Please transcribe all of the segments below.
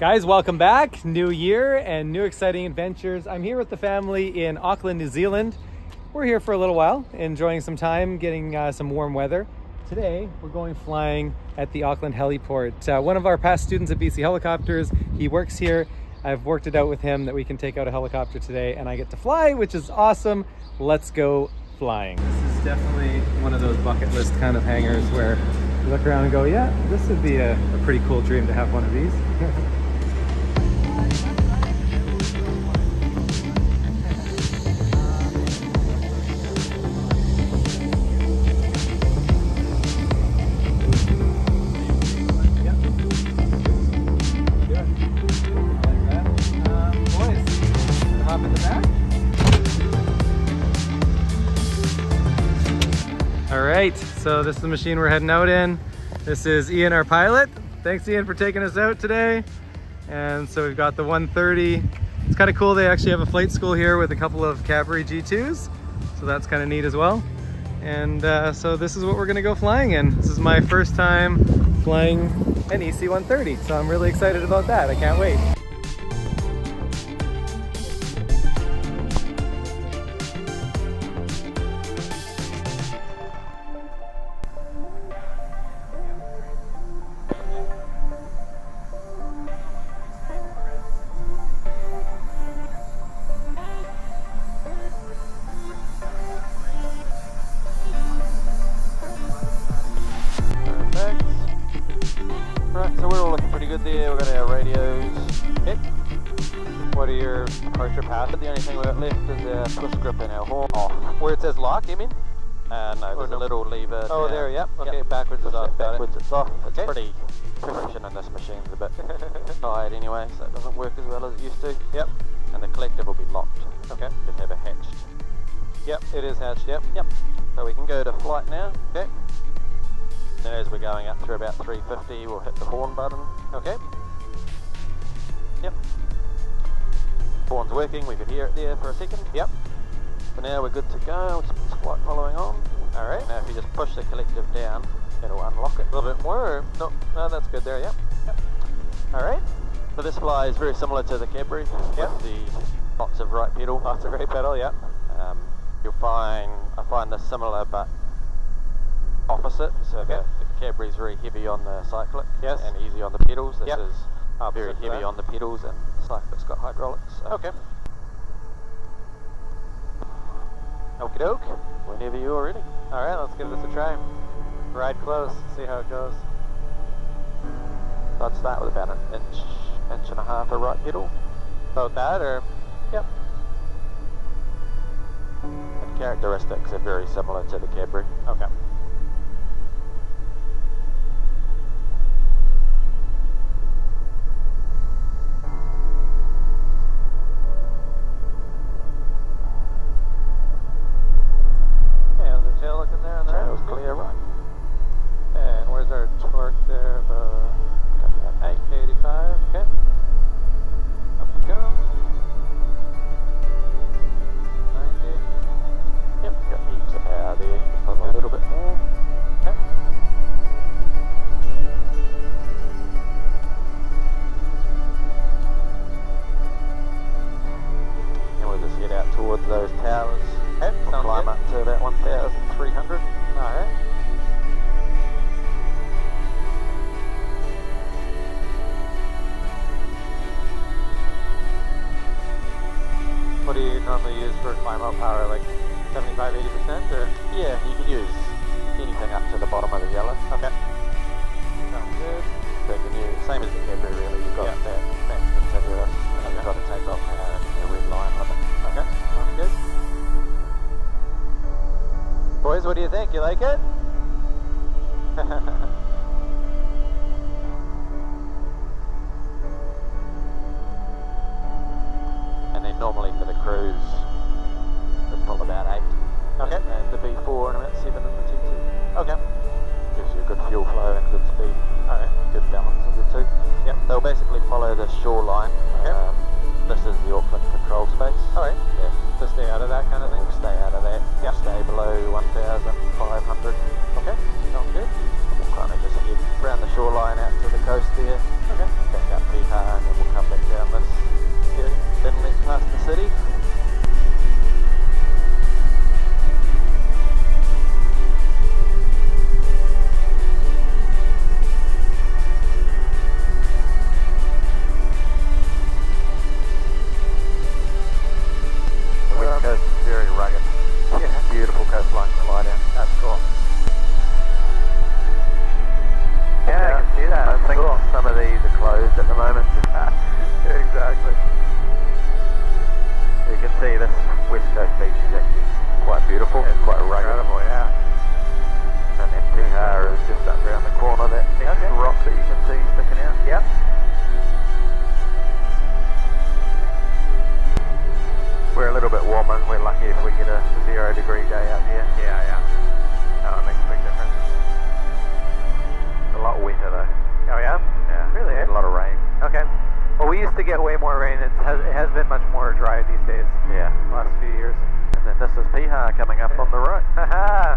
Guys, welcome back. New year and new exciting adventures. I'm here with the family in Auckland, New Zealand. We're here for a little while, enjoying some time, getting some warm weather. Today, we're going flying at the Auckland Heliport. One of our past students at BC Helicopters, he works here. I've worked it out with him that we can take out a helicopter today and I get to fly, which is awesome. Let's go flying. This is definitely one of those bucket list kind of hangars where you look around and go, yeah, this would be a pretty cool dream to have one of these. Alright, so this is the machine we're heading out in. This is Ian, our pilot. Thanks Ian for taking us out today. And so we've got the 130. It's kind of cool, they actually have a flight school here with a couple of Cabri G2s. So that's kind of neat as well. And so this is what we're going to go flying in. This is my first time flying an EC130. So I'm really excited about that. I can't wait. There, we've got our radios hit. What are your departure path? The only thing we've got left is a push grip in our horn. Oh, where it says lock, you mean? No, there's a little lever. Oh, there, yep. Okay, yep. Backwards is off. Backwards it's off. It's okay. Pretty friction in this machine's a bit tired anyway, so it doesn't work as well as it used to. Yep. And the collector will be locked. Okay. Should have a hatched. Yep, it is hatched. Yep. Yep. So we can go to flight now. Okay. And as we're going up through about 350, we'll hit the horn button. Okay. Yep. Horn's working, we could hear it there for a second. Yep. So now we're good to go. It's flight following on. Alright, now if you just push the collective down, it'll unlock it a little bit more. No, no, that's good there, yep. Yep. Alright. So this fly is very similar to the Cabri. Yep. With the lots of right pedal, lots of right pedal, yep. You'll find, I find this similar, but opposite, so okay. The Cabri is very heavy on the cyclic, yes, and easy on the pedals. This yep. is very heavy on the pedals, and the cyclic's got hydraulics. So. Okay. Okie doke, whenever you're ready. Alright, let's give this a try. Ride close, see how it goes. So I'd start with about an inch and a half of right pedal. So that, or, yep. And characteristics are very similar to the Cabri. Okay. What do you normally use for climb up power, like 75, 80%, or? Yeah, you could use anything up to the bottom of the yellow. Okay. Sounds good. So you can use, same as the Cabri really, you've got yep. that continuous, and okay. you've got to take off a red line with it. Okay, sounds good. Boys, what do you think? You like it? Normally for the cruise, it's probably about 8. Okay. And the B4 and about 7 in the T2. Okay. Gives you a good fuel flow and good speed. Alright. Good balance of the two. Yep. They'll basically follow the shoreline. Okay. This is the Auckland control space. Alright. Yeah. To stay out of that kind of thing? We'll stay out of that. Yep. Stay below 1,500. Okay. Sounds good. We'll kind of just head around the shoreline out to the coast there. Okay. Back up Piha and beautiful. It's quite rugged. Incredible, yeah. And MTR is just up around the corner. That big rock that you can see sticking out. Yep. We're a little bit warmer and we're lucky if we get a 0 degree day up here. Yeah, yeah. No, it makes a big difference. It's a lot wetter though. Oh yeah? Yeah. Really? Had a lot of rain. Okay. Well, we used to get way more rain. It has been much more dry these days. Yeah. Last few years. And then this is Piha coming up on the right. Haha!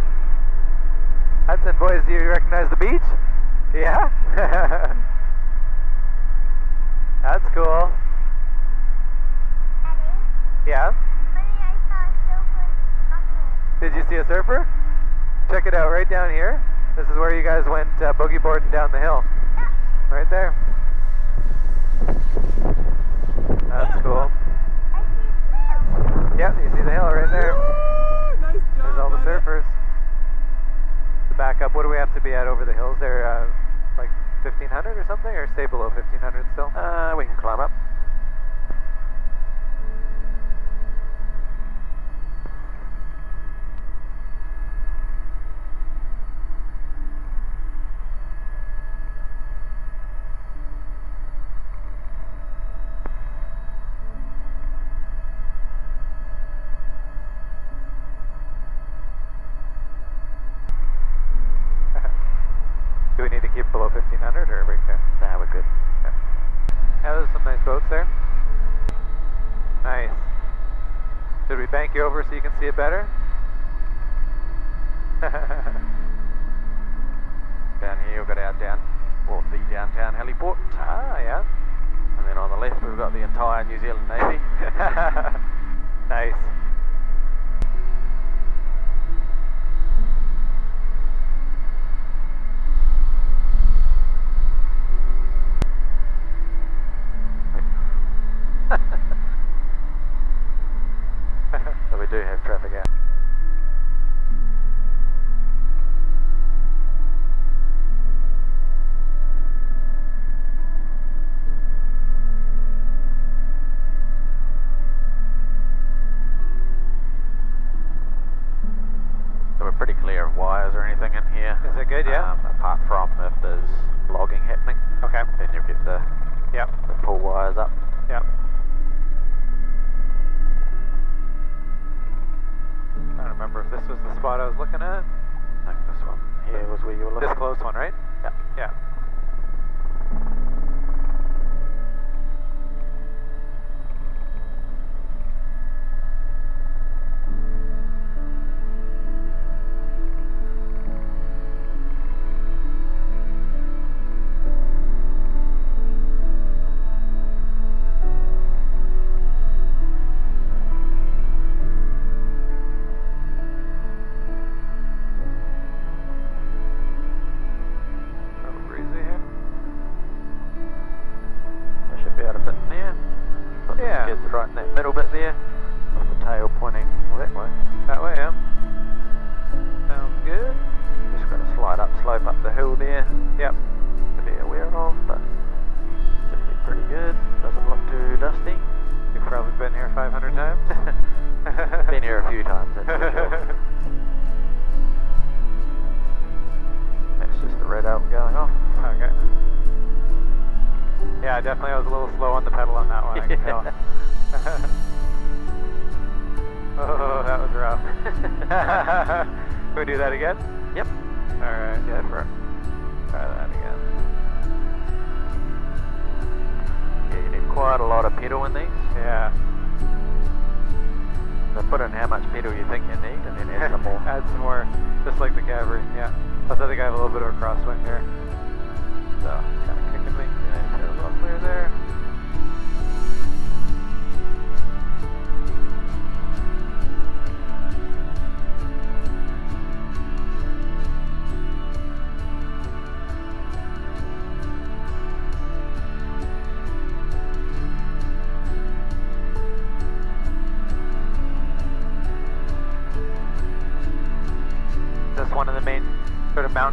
Hudson boys, do you recognize the beach? Yeah? That's cool. Yeah? I saw a surfer. Did you see a surfer? Check it out, right down here. This is where you guys went boogie boarding down the hill. Yeah. Right there. That's cool. I see the hill. Yep, you see the hill right there. Woo! Nice job. There's all the surfers. To back up, what do we have to be at over the hills there? Like 1,500 or something? Or stay below 1,500 still? We can climb up. Over so you can see it better. Down here we've got our the downtown heliport. Ah, yeah. And then on the left we've got the entire New Zealand Navy. Nice.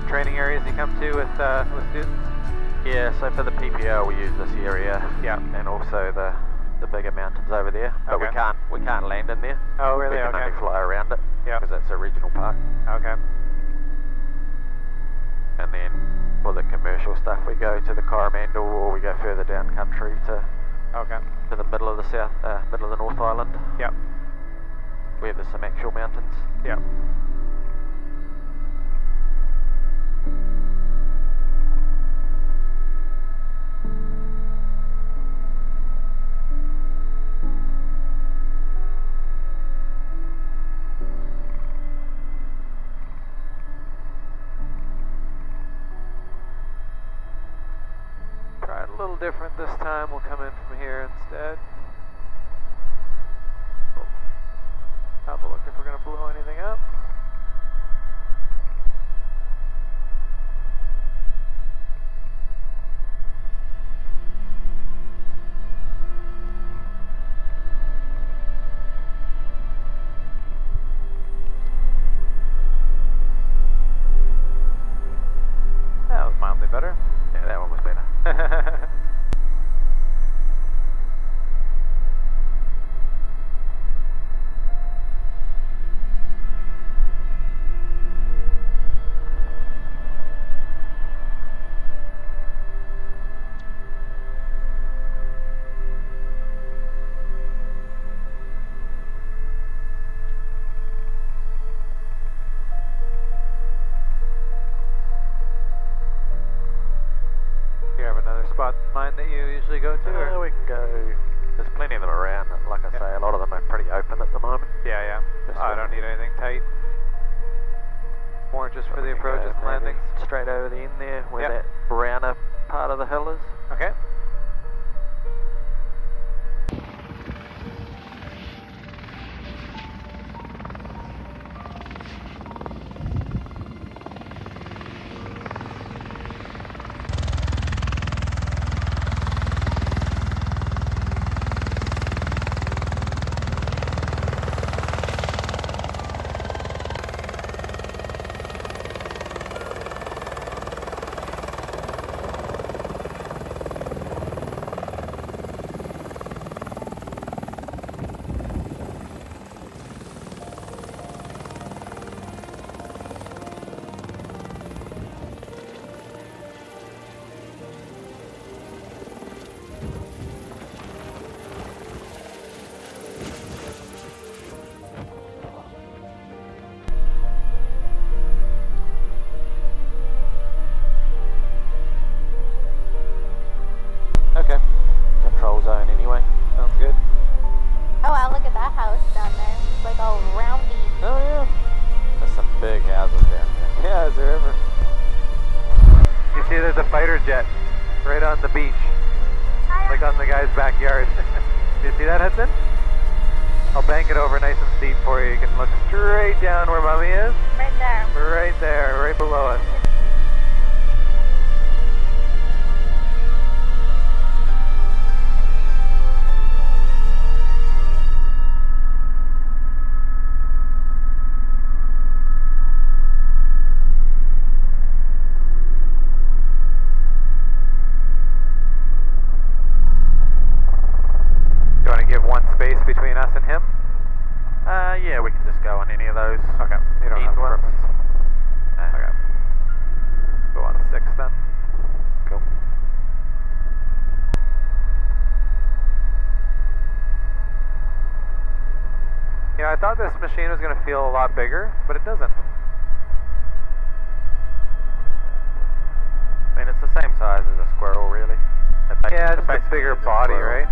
Training areas you come to with students? Yeah, so for the PPL we use this area. Yeah. And also the the bigger mountains over there, but okay. we can't land in there. Oh really? We can okay. only fly around it, because yep. it's a regional park. Okay. And then for the commercial stuff, we go to the Coromandel, or we go further down country to okay. to the middle of the south, middle of the North Island. Yep. Where there's some actual mountains. Yep. Try it a little different this time. We'll come in from here instead. We'll have a look if we're going to blow anything up. Mine that you usually go to? Or? We can go. There's plenty of them around. Like I say, a lot of them are pretty open at the moment. Yeah, yeah. I don't need anything tight. More just for the approaches and landings. Straight over the end there, where yep. that browner part of the hill is. Okay. This machine was going to feel a lot bigger, but it doesn't. I mean, it's the same size as a squirrel, really. Yeah, just a bigger body, right?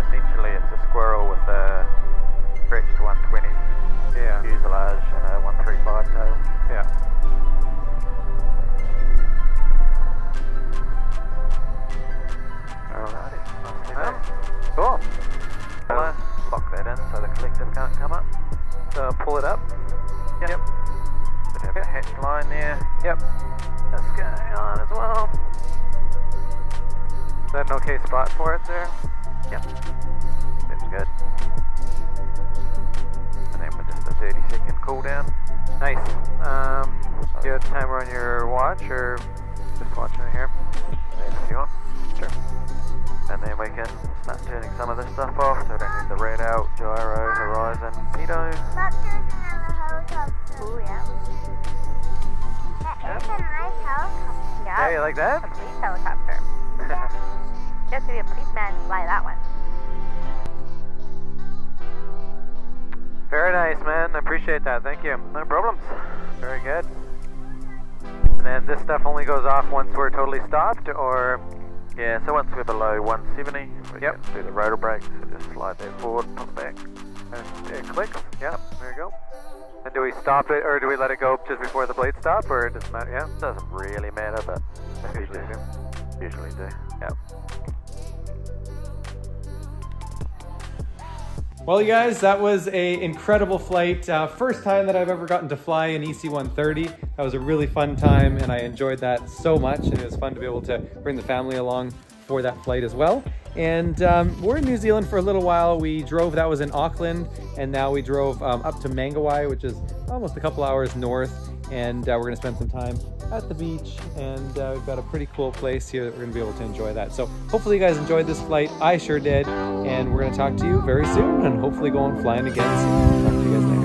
Essentially, it's a squirrel with a stretched 120 yeah. fuselage and a 135 tail. Yeah. Pull it up. Yep. Yep. We have a hatch line there. Yep. That's going on as well. Is that an okay spot for it there? Yep. Seems good. And then with just a 30-second cool down. Nice. Do you have a timer on your watch or just watching it here? If you want. Sure. And then we focus, start turning some of this stuff off so we don't need the radar, gyro, horizon, pedos. Start turning on the helicopter. Oh yeah. That is a nice helicopter. Yeah, you like that? A police helicopter. You have to be a policeman to fly that one. Very nice, man. I appreciate that. Thank you. No problems. Very good. And then this stuff only goes off once we're totally stopped, or... Yeah, so once we're below 170, we can do the rotor brakes, so just slide that forward, pop back, and it clicks. Yep, there you go. And do we stop it, or do we let it go just before the blade stop, or it doesn't matter? Yeah, it doesn't really matter, but I usually do. Yep. Well, you guys, that was an incredible flight. First time that I've ever gotten to fly an EC130. That was a really fun time, and I enjoyed that so much. And it was fun to be able to bring the family along for that flight as well. And we're in New Zealand for a little while. We drove, that was in Auckland, and now we drove up to Mangawhai, which is almost a couple hours north. And we're gonna spend some time at the beach, and we've got a pretty cool place here that we're gonna be able to enjoy that. So hopefully you guys enjoyed this flight. I sure did, and we're gonna talk to you very soon and hopefully go on flying again soon. Talk to you guys next time.